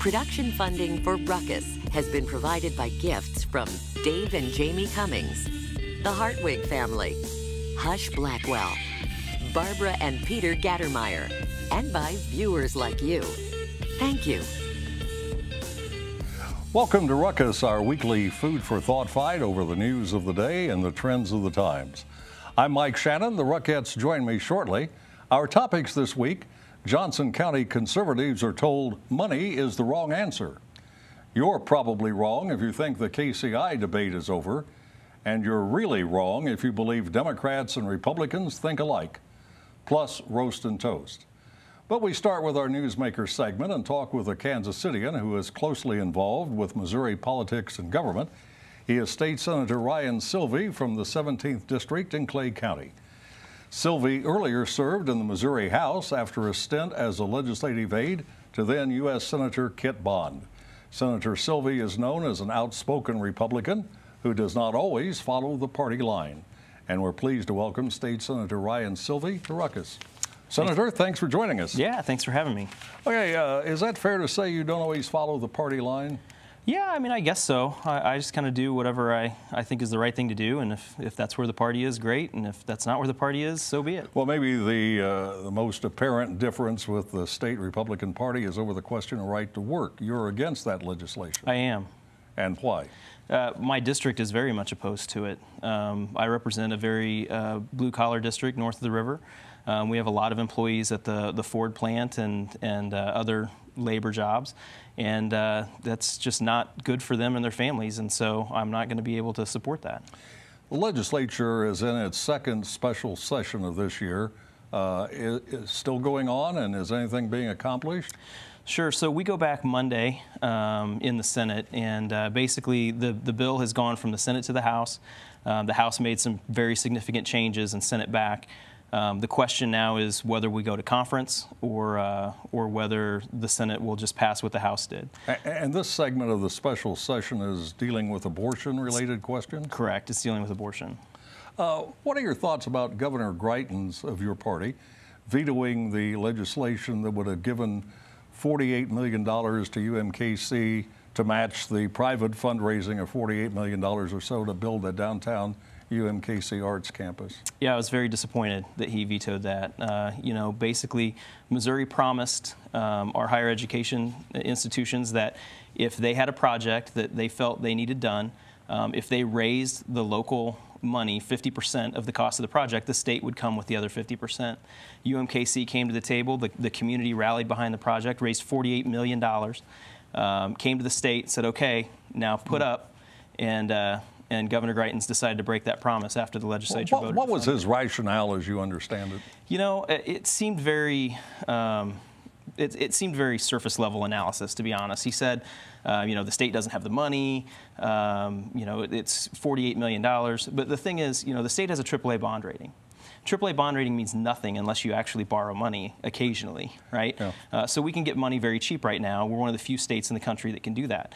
Production funding for Ruckus has been provided by gifts from Dave and Jamie Cummings, the Hartwig family, Hush Blackwell, Barbara and Peter Gattermeyer, and by viewers like you. Thank you. Welcome to Ruckus, our weekly food for thought fight over the news of the day and the trends of the times. I'm Mike Shannon. The Ruckettes join me shortly. Our topics this week: Johnson County conservatives are told money is the wrong answer. You're probably wrong if you think the KCI debate is over, and you're really wrong if you believe Democrats and Republicans think alike. Plus, roast and toast. But we start with our Newsmaker segment and talk with a Kansas Cityan who is closely involved with Missouri politics and government. He is State Senator Ryan Silvey from the 17th District in Clay County. Silvey earlier served in the Missouri House after a stint as a legislative aide to then U.S. Senator Kit Bond. Senator Silvey is known as an outspoken Republican who does not always follow the party line. And we're pleased to welcome State Senator Ryan Silvey to Ruckus. Senator, thanks for joining us. Yeah, thanks for having me. Okay, is that fair to say you don't always follow the party line? Yeah, I mean, I guess so. I just kind of do whatever I think is the right thing to do, and if that's where the party is, great, and if that's not where the party is, so be it. Well, maybe the most apparent difference with the state Republican Party is over the question of right to work. You're against that legislation. I am. And why? My district is very much opposed to it. I represent a very blue-collar district north of the river. We have a lot of employees at the Ford plant and other labor jobs, and that's just not good for them and their families, and so I'm not going to be able to support that. The legislature is in its second special session of this year. Is still going on, and is anything being accomplished? Sure. So we go back Monday in the Senate, and basically the bill has gone from the Senate to the House. The House made some very significant changes and sent it back. The question now is whether we go to conference or whether the Senate will just pass what the House did. And this segment of the special session is dealing with abortion-related questions? Correct. It's dealing with abortion. What are your thoughts about Governor Greitens of your party vetoing the legislation that would have given $48 million to UMKC to match the private fundraising of $48 million or so to build a downtown UMKC Arts Campus? Yeah, I was very disappointed that he vetoed that. You know, basically, Missouri promised our higher education institutions that if they had a project that they felt they needed done, if they raised the local money, 50% of the cost of the project, the state would come with the other 50%. UMKC came to the table. The community rallied behind the project, raised $48 million, came to the state, said, okay, now put up, and Governor Greitens decided to break that promise after the legislature voted. What was his rationale, as you understand it? You know, it seemed very, it seemed very surface-level analysis, to be honest. He said, you know, the state doesn't have the money. You know, it's $48 million. But the thing is, you know, the state has a AAA bond rating. AAA bond rating means nothing unless you actually borrow money occasionally, right? Yeah. So we can get money very cheap right now. We're one of the few states in the country that can do that.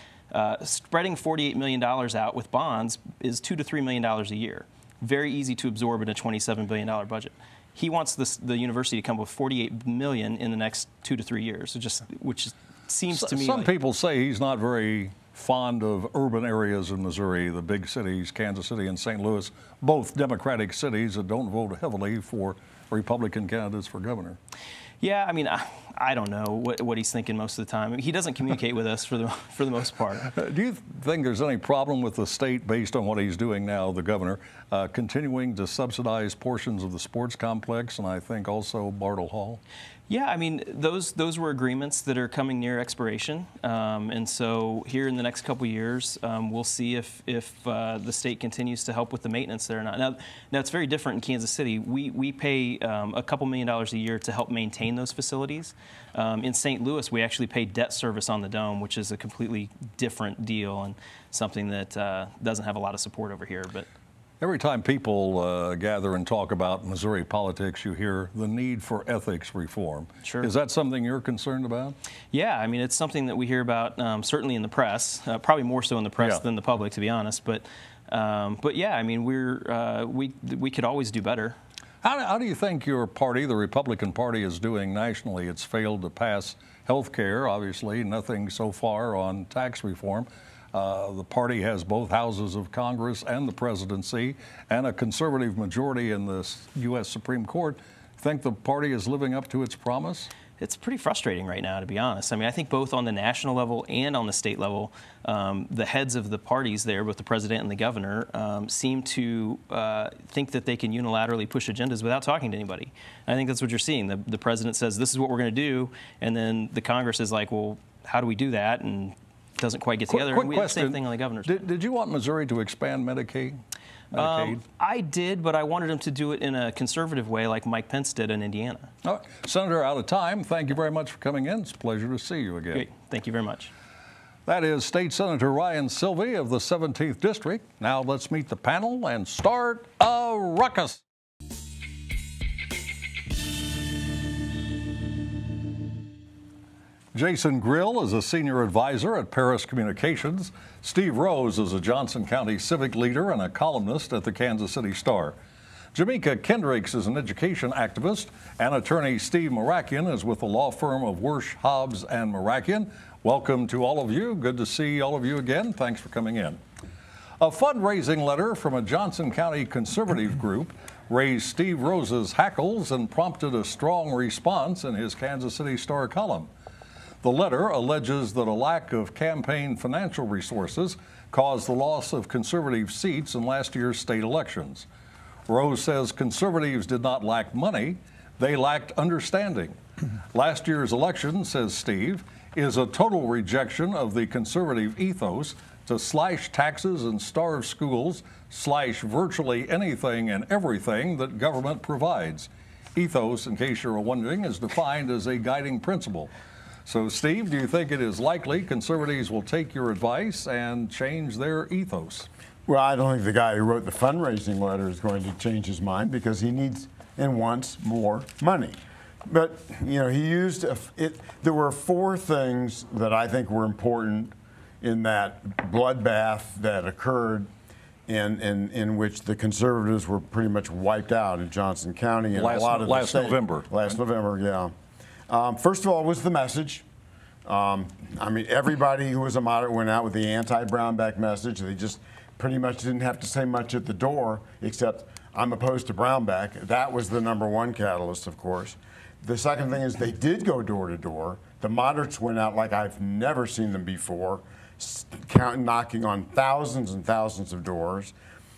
Spreading $48 million out with bonds is $2 to $3 million a year. Very easy to absorb in a $27 billion budget. He wants the university to come with $48 million in the next 2 to 3 years, so just, which seems to me... Some like, people say he's not very fond of urban areas in Missouri, the big cities, Kansas City and St. Louis, both Democratic cities that don't vote heavily for Republican candidates for governor. Yeah, I mean, I don't know what he's thinking most of the time. I mean, he doesn't communicate with us for the most part. Do you think there's any problem with the state, based on what he's doing now, the governor, continuing to subsidize portions of the sports complex and I think also Bartle Hall? Yeah, I mean, those were agreements that are coming near expiration, and so here in the next couple years, we'll see if the state continues to help with the maintenance there or not. Now it's very different in Kansas City. We pay a couple $1 million a year to help maintain those facilities. In St. Louis, we actually pay debt service on the dome, which is a completely different deal and something that doesn't have a lot of support over here. But every time people gather and talk about Missouri politics, you hear the need for ethics reform. Sure. Is that something you're concerned about? Yeah, I mean, it's something that we hear about certainly in the press, probably more so in the press than the public, to be honest. But yeah, I mean, we could always do better. How do you think your party, the Republican Party, is doing nationally? It's failed to pass health care, obviously, nothing so far on tax reform. The party has both houses of Congress and the presidency and a conservative majority in the U.S. Supreme Court. Think the party is living up to its promise? It's pretty frustrating right now, to be honest. I mean, I think both on the national level and on the state level, the heads of the parties there, both the president and the governor, seem to think that they can unilaterally push agendas without talking to anybody. I think that's what you're seeing. The president says, this is what we're going to do, and then the Congress is like, well, how do we do that? And doesn't quite get together. And we have the same thing on the governor's. Did you want Missouri to expand Medicaid? I did, but I wanted him to do it in a conservative way like Mike Pence did in Indiana. All right. Senator, out of time, thank you very much for coming in. It's a pleasure to see you again. Great. Thank you very much. That is State Senator Ryan Silvey of the 17th District. Now let's meet the panel and start a ruckus. Jason Grill is a senior advisor at Paris Communications. Steve Rose is a Johnson County civic leader and a columnist at the Kansas City Star. Jamekia Kendrix is an education activist, and attorney Steve Mirakian is with the law firm of Wersch, Hobbs & Mirakian. Welcome to all of you. Good to see all of you again. Thanks for coming in. A fundraising letter from a Johnson County conservative group raised Steve Rose's hackles and prompted a strong response in his Kansas City Star column. The letter alleges that a lack of campaign financial resources caused the loss of conservative seats in last year's state elections. Rose says conservatives did not lack money, they lacked understanding. Last year's election, says Steve, is a total rejection of the conservative ethos to slash taxes and starve schools, slash virtually anything and everything that government provides. Ethos, in case you're wondering, is defined as a guiding principle. So, Steve, do you think it is likely conservatives will take your advice and change their ethos? Well, I don't think the guy who wrote the fundraising letter is going to change his mind, because he needs and wants more money. But, you know, he used it. There were four things that I think were important in that bloodbath that occurred, in which the conservatives were pretty much wiped out in Johnson County and last November, yeah. First of all, was the message. I mean, everybody who was a moderate went out with the anti-Brownback message. They just pretty much didn't have to say much at the door, except I'm opposed to Brownback. That was the number one catalyst, of course. The second thing is they did go door to door. The moderates went out like I've never seen them before, knocking on thousands and thousands of doors.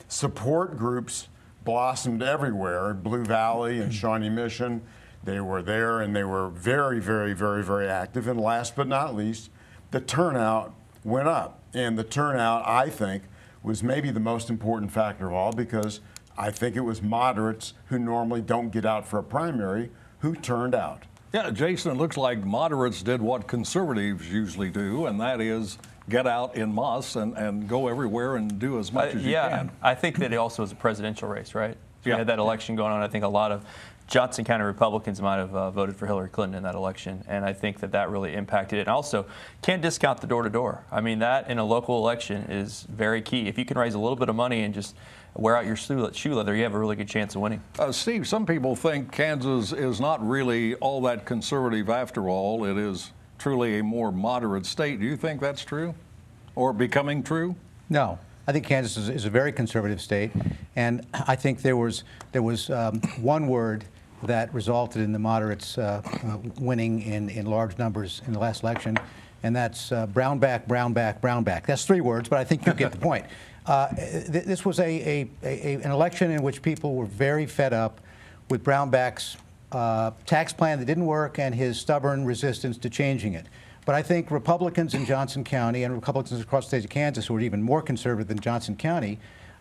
Support groups blossomed everywhere, Blue Valley and Shawnee Mission. They were there, and they were very, very, very, very active. And last but not least, the turnout went up. And the turnout, I think, was maybe the most important factor of all, because I think it was moderates who normally don't get out for a primary who turned out. Yeah, Jason, it looks like moderates did what conservatives usually do, and that is get out in mass and go everywhere and do as much as you can. Yeah, I think that it also was a presidential race, right? So we had that election going on. I think a lot of Johnson County Republicans might have voted for Hillary Clinton in that election, and I think that that really impacted it. And also, can't discount the door-to-door. I mean, that in a local election is very key. If you can raise a little bit of money and just wear out your shoe leather, you have a really good chance of winning. Steve, some people think Kansas is not really all that conservative after all. It is truly a more moderate state. Do you think that's true or becoming true? No. I think Kansas is a very conservative state, and I think there was one word that resulted in the moderates winning in large numbers in the last election, and that's Brownback, Brownback, Brownback. That's three words, but I think you get the point. This was an election in which people were very fed up with Brownback's tax plan that didn't work and his stubborn resistance to changing it. But I think Republicans in Johnson County and Republicans across the state of Kansas, who are even more conservative than Johnson County,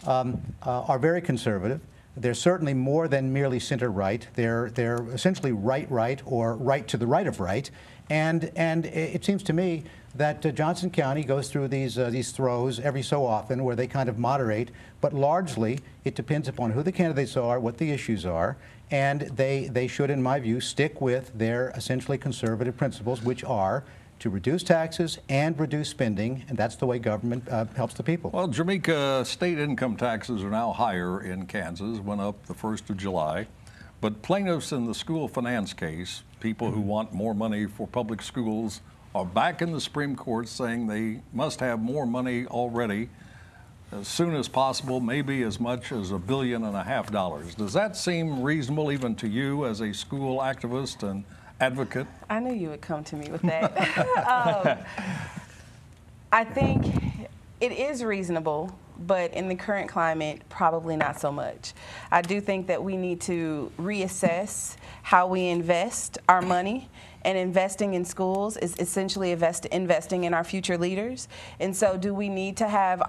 are very conservative. They're certainly more than merely center-right. They're essentially right-right or right to the right of right. And it seems to me that Johnson County goes through these throws every so often where they kind of moderate. But largely, it depends upon who the candidates are, what the issues are. And they should, in my view, stick with their essentially conservative principles, which are to reduce taxes and reduce spending, and that's the way government helps the people. Well, Jamekia, state income taxes are now higher in Kansas, went up the 1st of July, But plaintiffs in the school finance case, people who want more money for public schools, are back in the Supreme Court saying they must have more money already as soon as possible, maybe as much as $1.5 billion. Does that seem reasonable even to you as a school activist and advocate? I knew you would come to me with that. I think it is reasonable, but in the current climate, probably not so much. I do think that we need to reassess how we invest our money, and investing in schools is essentially investing in our future leaders. And so do we need to have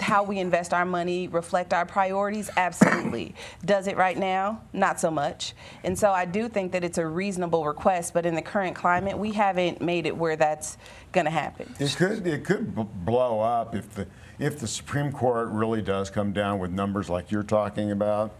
how we invest our money reflect our priorities? Absolutely. Does it right now? Not so much. And so I do think that it's a reasonable request, but in the current climate, we haven't made it where that's gonna happen. It could blow up if the Supreme Court really does come down with numbers like you're talking about.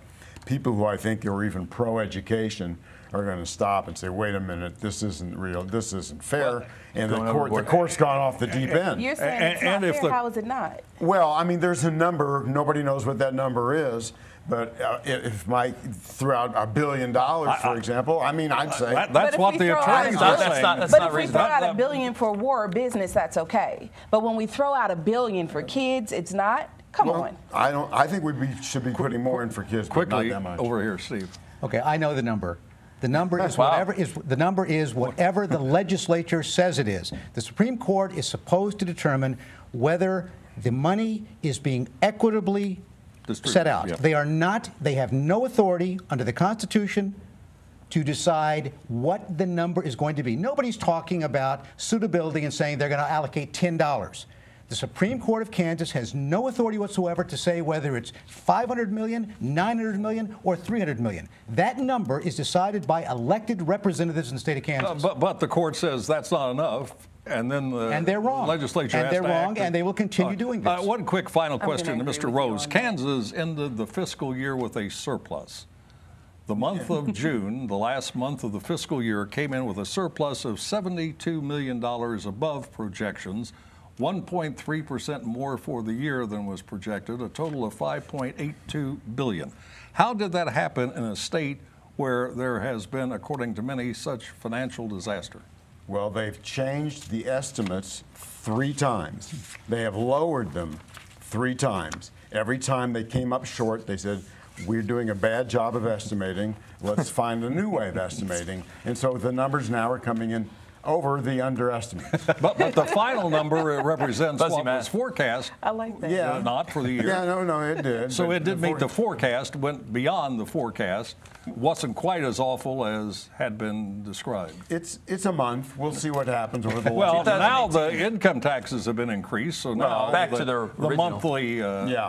People who I think are even pro-education are going to stop and say, wait a minute, this isn't real, this isn't fair, well, and the court's gone off the deep end. You're saying it's not fair, how is it not? Well, I mean, there's a number, nobody knows what that number is, but if Mike threw out $1 billion, for example, I mean, I'd say... That's what the attorneys are saying. But if we throw out $1 billion for war or business, that's okay. But when we throw out $1 billion for kids, it's not? Come on. I think we should be putting more in for kids, quickly, but not that much. Over here, Steve. Okay, I know the number. The number is whatever the legislature says it is. The Supreme Court is supposed to determine whether the money is being equitably set out. Yeah. They are not. They have no authority under the Constitution to decide what the number is going to be. Nobody's talking about suitability and saying they're going to allocate $10. The Supreme Court of Kansas has no authority whatsoever to say whether it's $500 million, $900 million, or $300 million. That number is decided by elected representatives in the state of Kansas. But the court says that's not enough, and then the legislature has to act. And they're wrong, and they will continue doing this. One quick final question to Mr. Rose. Kansas ended the fiscal year with a surplus. The month of June, the last month of the fiscal year, came in with a surplus of $72 million above projections, 1.3% more for the year than was projected, a total of $5.82 billion. How did that happen in a state where there has been, according to many, such financial disaster? Well, they've changed the estimates 3 times. They have lowered them 3 times. Every time they came up short, they said, we're doing a bad job of estimating. Let's find a new way of estimating. And so the numbers now are coming in over the underestimate. but the final number represents what was forecast. I like that. Yeah. Not for the year. Yeah, no, it did. So it did meet the forecast, went beyond the forecast, wasn't quite as awful as had been described. It's a month. We'll see what happens over the last. Well, now the income taxes have been increased, so now back to their original. The monthly,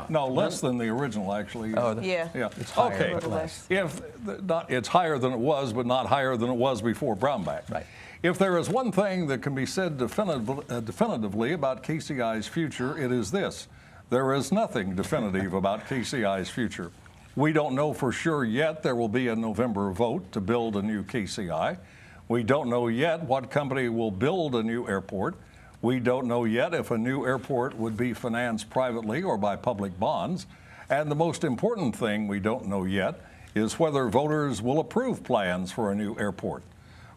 no, less than the original, actually. Oh, yeah. It's higher, okay. Less. It's higher than it was, but not higher than it was before Brownback. Right. If there is one thing that can be said definitively about KCI's future, it is this. There is nothing definitive about KCI's future. We don't know for sure yet there will be a November vote to build a new KCI. We don't know yet what company will build a new airport. We don't know yet if a new airport would be financed privately or by public bonds. And the most important thing we don't know yet is whether voters will approve plans for a new airport.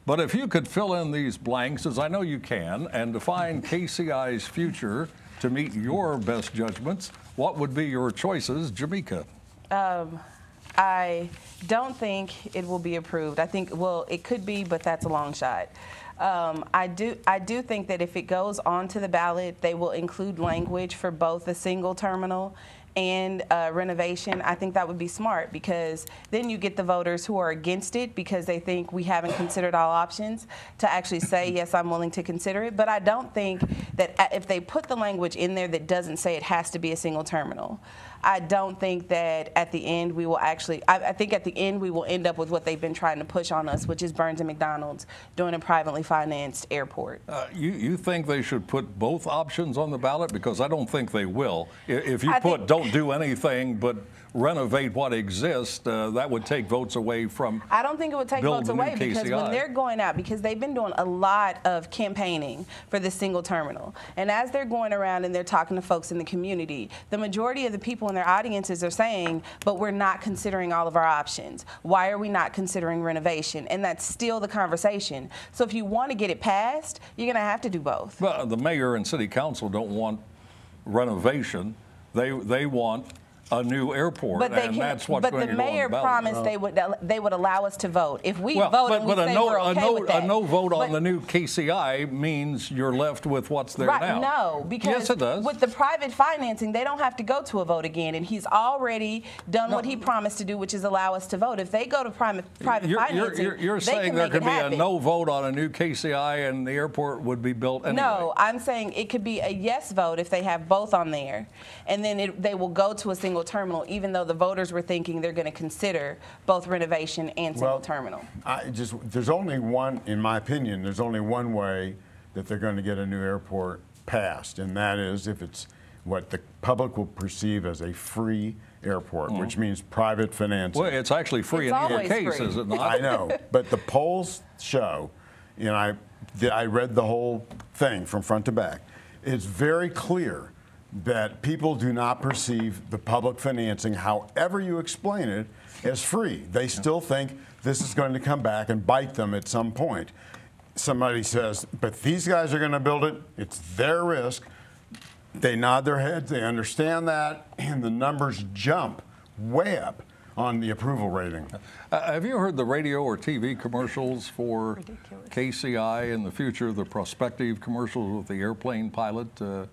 But if you could fill in these blanks, as I know you can, and define KCI's future to meet your best judgments, what would be your choices, Jamekia? I don't think it will be approved. I think, well, it could be, but that's a long shot. I do think that if it goes onto the ballot, they will include language for both a single terminal and renovation. I think that would be smart, because then you get the voters who are against it because they think we haven't considered all options to actually say, yes, I'm willing to consider it. But I don't think that if they put the language in there that doesn't say it has to be a single terminal, I don't think that at the end we will actually, I think at the end we will end up with what they've been trying to push on us, which is Burns and McDonald's doing a privately financed airport. You think they should put both options on the ballot? Because I don't think they will. If you put don't don't do anything but renovate what exists, that would take votes away from. I don't think it would take votes away because when they're going out, because they've been doing a lot of campaigning for the single terminal, and as they're going around and they're talking to folks in the community, the majority of the people in their audiences are saying, but we're not considering all of our options. Why are we not considering renovation? And that's still the conversation. So if you want to get it passed, you're going to have to do both. Well, the mayor and city council don't want renovation. They want a new airport, but and that's what's going to go on the ballot. But the mayor promised they would allow us to vote if we vote. But a no vote on the new KCI means you're left with what's there now. No, because yes, it does. With the private financing, they don't have to go to a vote again, and he's already done what he promised to do, which is allow us to vote. If they go to private financing, you're saying there could be a no vote on a new KCI, and the airport would be built anyway. No, I'm saying it could be a yes vote if they have both on there, and then they will go to a single terminal, even though the voters were thinking they're going to consider both renovation and single terminal. There's only one, in my opinion, there's only one way that they're going to get a new airport passed, and that is if it's what the public will perceive as a free airport, which means private financing. Well, it's actually free in your case, is it not? I know, but the polls show, and I read the whole thing from front to back, it's very clear that people do not perceive the public financing, however you explain it, as free. They still think this is going to come back and bite them at some point. Somebody says, but these guys are going to build it. It's their risk. They nod their heads. They understand that. And the numbers jump way up on the approval rating. Have you heard the radio or TV commercials for KCI in the future, the prospective commercials with the airplane pilot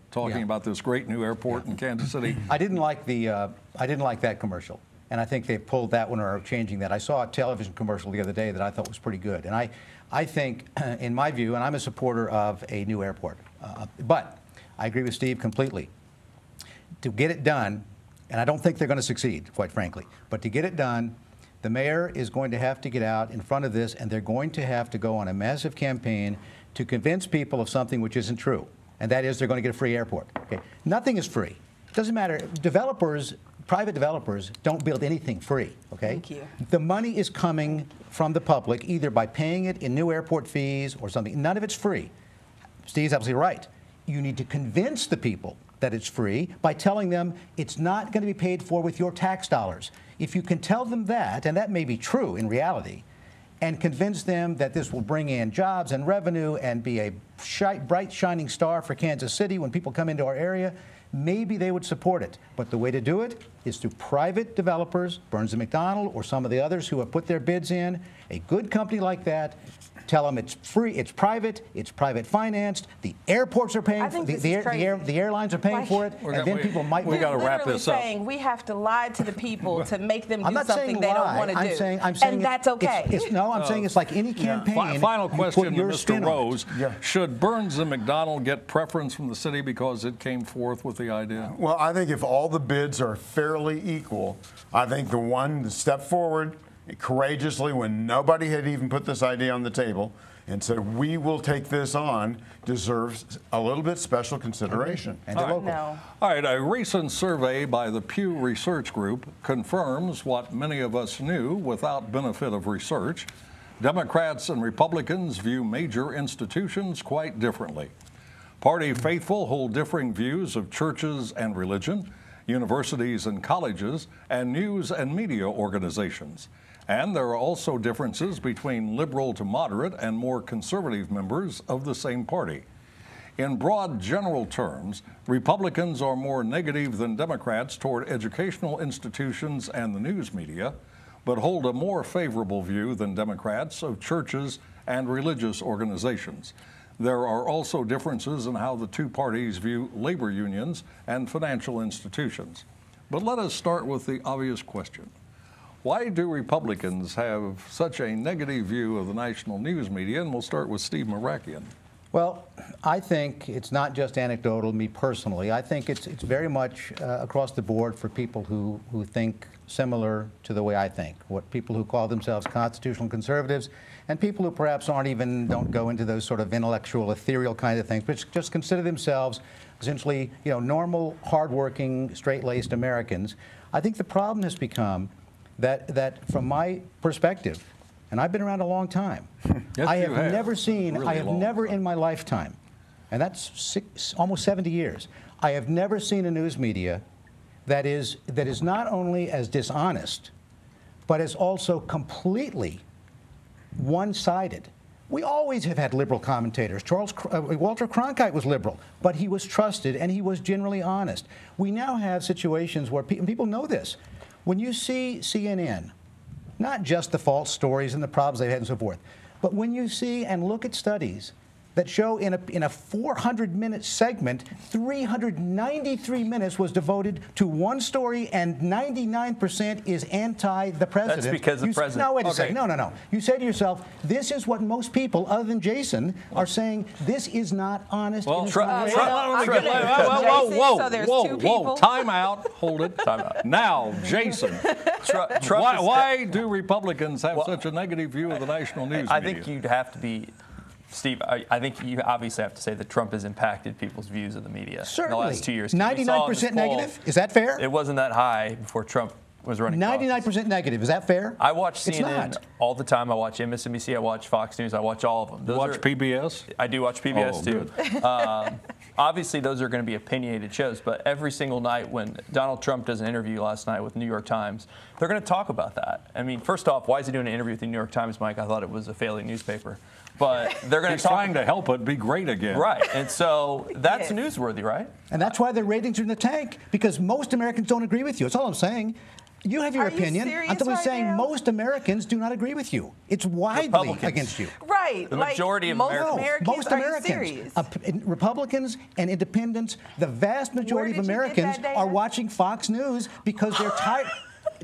talking about this great new airport in Kansas City? I didn't like that commercial, and I think they pulled that one or are changing that. I saw a television commercial the other day that I thought was pretty good, and I think, in my view, and I'm a supporter of a new airport, but I agree with Steve completely. To get it done, and I don't think they're going to succeed, quite frankly. But to get it done, the mayor is going to have to get out in front of this, and they're going to have to go on a massive campaign to convince people of something which isn't true, and that is they're going to get a free airport. Okay. Nothing is free. It doesn't matter. Developers, private developers, don't build anything free. Okay? Thank you. The money is coming from the public, either by paying it in new airport fees or something. None of it's free. Steve's absolutely right. You need to convince the people that it's free by telling them it's not going to be paid for with your tax dollars. If you can tell them that, and that may be true in reality, and convince them that this will bring in jobs and revenue and be a bright shining star for Kansas City when people come into our area, maybe they would support it. But the way to do it is through private developers, Burns and McDonnell or some of the others who have put their bids in, a good company like that. Tell them it's free, it's private financed, the airports are paying for it, the airlines are paying for it, and then people might... We've got to wrap this up. We have to lie to the people to make them do something they don't want to do. And that's okay. No, I'm saying it's like any campaign. Final question to Mr. Rose. Should Burns and McDonnell get preference from the city because it came forth with the idea? Well, I think if all the bids are fairly equal, I think the one that stepped forward courageously when nobody had even put this idea on the table and said we will take this on deserves a little bit special consideration. And all right. All right, a recent survey by the Pew Research Group confirms what many of us knew without benefit of research. Democrats and Republicans view major institutions quite differently. Party faithful hold differing views of churches and religion, universities and colleges, and news and media organizations. And there are also differences between liberal to moderate and more conservative members of the same party. In broad general terms, Republicans are more negative than Democrats toward educational institutions and the news media, but hold a more favorable view than Democrats of churches and religious organizations. There are also differences in how the two parties view labor unions and financial institutions. But let us start with the obvious question. Why do Republicans have such a negative view of the national news media? And we'll start with Steve Mirakian. Well, I think it's not just anecdotal, me personally. I think it's very much across the board for people who think similar to the way I think, what people who call themselves constitutional conservatives and people who perhaps aren't even, don't go into those sort of intellectual, ethereal kind of things, but just consider themselves essentially, you know, normal, hardworking, straight-laced Americans. I think the problem has become that from my perspective, and I've been around a long time, yes, I have never seen, really I have never in my lifetime, and that's almost 70 years, I have never seen a news media that is not only as dishonest, but is also completely one-sided. We always have had liberal commentators. Walter Cronkite was liberal, but he was trusted and he was generally honest. We now have situations where people know this. When you see CNN, not just the false stories and the problems they've had and so forth, but when you see and look at studies that show in a 400-minute segment, 393 minutes was devoted to one story, and 99% is anti the president. That's because the president. No, wait a second. No. You say to yourself, this is what most people, other than Jason, are saying. This is not honest. Well, whoa. Time out. Hold it. Time out. Now, Jason. Why do Republicans have such a negative view of the national news? I think you'd have to be. Steve, I think you obviously have to say that Trump has impacted people's views of the media in the last 2 years. 99% negative? Is that fair? It wasn't that high before Trump was running. 99% negative. Is that fair? I watch CNN all the time. I watch MSNBC. I watch Fox News. I watch all of them. You watch PBS? I do watch PBS, too. Obviously, those are going to be opinionated shows, but every single night when Donald Trump does an interview last night with New York Times, they're going to talk about that. I mean, first off, why is he doing an interview with the New York Times, Mike? I thought it was a failing newspaper. But they're going to talk. He's trying to help it be great again. Right. And so that's newsworthy, right? And that's why their ratings are in the tank, because most Americans don't agree with you. That's all I'm saying. You have your opinion. I'm simply saying most Americans do not agree with you. It's widely against you. Right. The majority of Americans. Most Americans. Republicans and independents, the vast majority of Americans are watching Fox News because they're tired.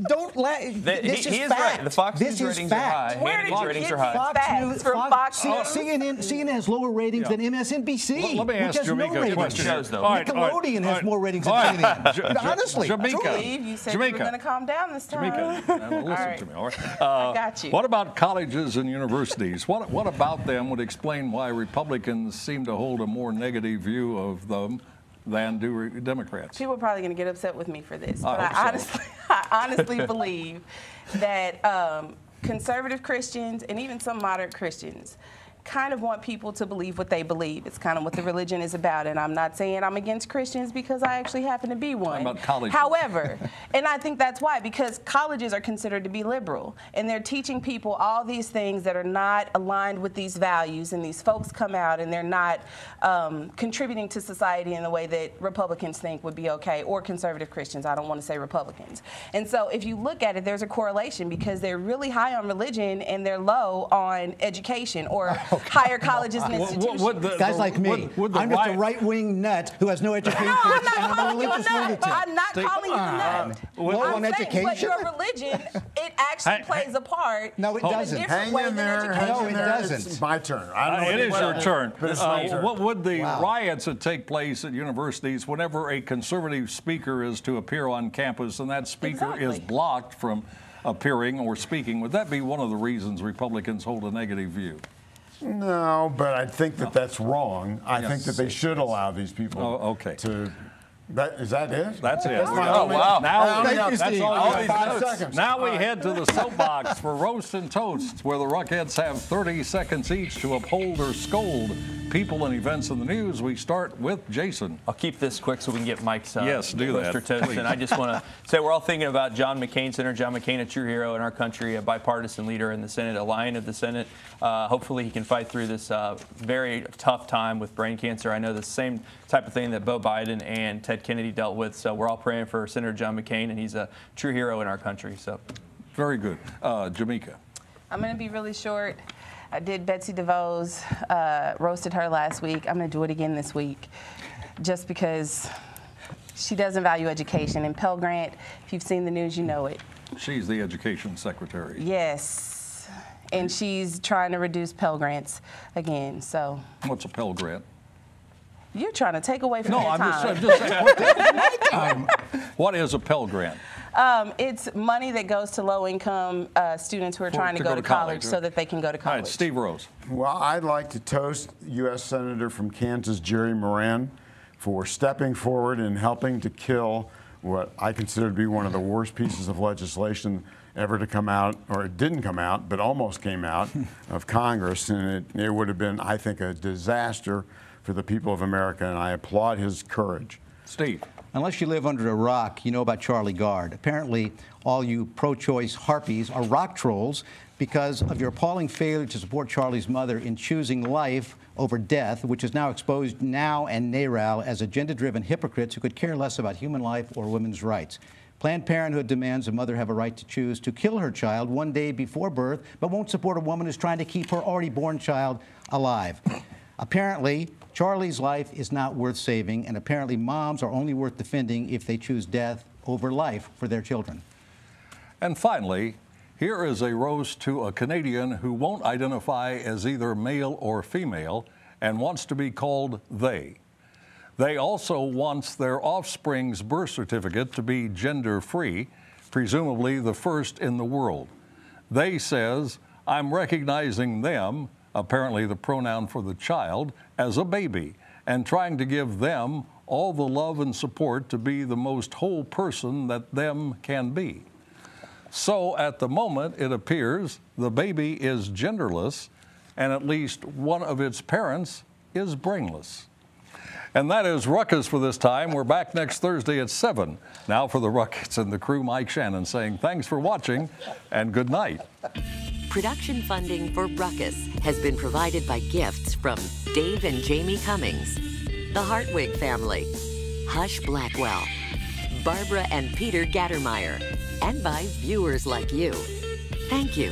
Don't let this is fact. Right. The Fox News ratings are high. Where did you get Fox News from? CNN has lower ratings than MSNBC. Let me ask Jamekia a question. Nickelodeon has more ratings than CNN. Honestly, Jamekia, you said you were going to calm down this time. Jamekia, listen to me. All right. I got you. What about colleges and universities? What about them would explain why Republicans seem to hold a more negative view of them than do Democrats? People are probably going to get upset with me for this, but I honestly believe that conservative Christians and even some moderate Christians kind of want people to believe what they believe. It's kind of what the religion is about, and I'm not saying I'm against Christians because I actually happen to be one. About college. However, and I think that's why, because colleges are considered to be liberal, and they're teaching people all these things that are not aligned with these values, and these folks come out and they're not contributing to society in the way that Republicans think would be okay, or conservative Christians. I don't want to say Republicans. And so if you look at it, there's a correlation, because they're really high on religion and they're low on education or higher colleges and institutions. Guys like me, I'm just a right-wing nut who has no education. No, I'm not calling you a nut. I'm not calling you a nut. I'm saying, but your religion, it actually plays a part. No, it doesn't. Hang in there. No, it doesn't. It's my turn. It is your turn. What would the riots that take place at universities whenever a conservative speaker is to appear on campus and that speaker is blocked from appearing or speaking? Would that be one of the reasons Republicans hold a negative view? No, but I think that that's wrong. I think that they should allow these people to... Is that it? That's it. Oh, wow. Now we head to the soapbox for roast and toast, where the Ruckheads have 30 seconds each to uphold or scold people and events in the news. We start with Jason. I'll keep this quick so we can get Mike's roast or toast. And I just want to say we're all thinking about John McCain, Senator John McCain, a true hero in our country, a bipartisan leader in the Senate, a lion of the Senate. Hopefully he can fight through this very tough time with brain cancer. I know the same type of thing that Beau Biden and Ted Kennedy dealt with, so we're all praying for Senator John McCain, and he's a true hero in our country. So, very good. Jamekia. I'm going to be really short. I did Betsy DeVos, roasted her last week. I'm going to do it again this week, just because she doesn't value education. And Pell Grant, if you've seen the news, you know it. She's the education secretary. Yes, and she's trying to reduce Pell Grants again. So, what's a Pell Grant? You're trying to take away from your time. No, I'm just saying. What is a Pell Grant? It's money that goes to low-income students who are trying to go to college so that they can go to college. All right, Steve Rose. Well, I'd like to toast U.S. Senator from Kansas, Jerry Moran, for stepping forward and helping to kill what I consider to be one of the worst pieces of legislation ever to come out, or it didn't come out, but almost came out of Congress. And it would have been, I think, a disaster for the people of America, and I applaud his courage. Steve. Unless you live under a rock, you know about Charlie Gard. Apparently, all you pro-choice harpies are rock trolls because of your appalling failure to support Charlie's mother in choosing life over death, which is now exposed now and NARAL as agenda-driven hypocrites who could care less about human life or women's rights. Planned Parenthood demands a mother have a right to choose to kill her child one day before birth, but won't support a woman who's trying to keep her already born child alive. Apparently, Charlie's life is not worth saving, and apparently moms are only worth defending if they choose death over life for their children. And finally, here is a roast to a Canadian who won't identify as either male or female and wants to be called they. They also wants their offspring's birth certificate to be gender-free, presumably the first in the world. They says, I'm recognizing them, apparently the pronoun for the child, as a baby, and trying to give them all the love and support to be the most whole person that them can be. So at the moment, it appears the baby is genderless, and at least one of its parents is brainless. And that is Ruckus for this time. We're back next Thursday at 7. Now for the Ruckus and the crew, Mike Shannon saying thanks for watching and good night. Production funding for Ruckus has been provided by gifts from Dave and Jamie Cummings, the Hartwig family, Hush Blackwell, Barbara and Peter Gattermeyer, and by viewers like you. Thank you.